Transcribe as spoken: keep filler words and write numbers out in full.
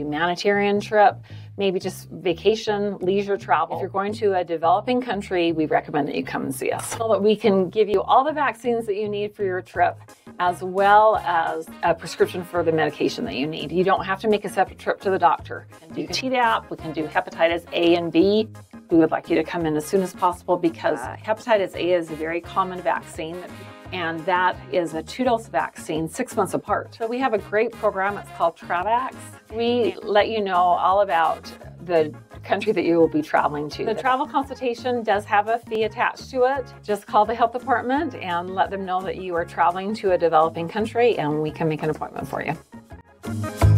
humanitarian trip, maybe just vacation, leisure travel. If you're going to a developing country, we recommend that you come and see us, so that we can give you all the vaccines that you need for your trip, as well as a prescription for the medication that you need. You don't have to make a separate trip to the doctor. We can do Tdap, we can do hepatitis A and B. We would like you to come in as soon as possible, because uh, hepatitis A is a very common vaccine, and that is a two-dose vaccine, six months apart. So we have a great program. It's called Travax. We let you know all about the country that you will be traveling to. The travel consultation does have a fee attached to it. Just call the health department and let them know that you are traveling to a developing country, and we can make an appointment for you.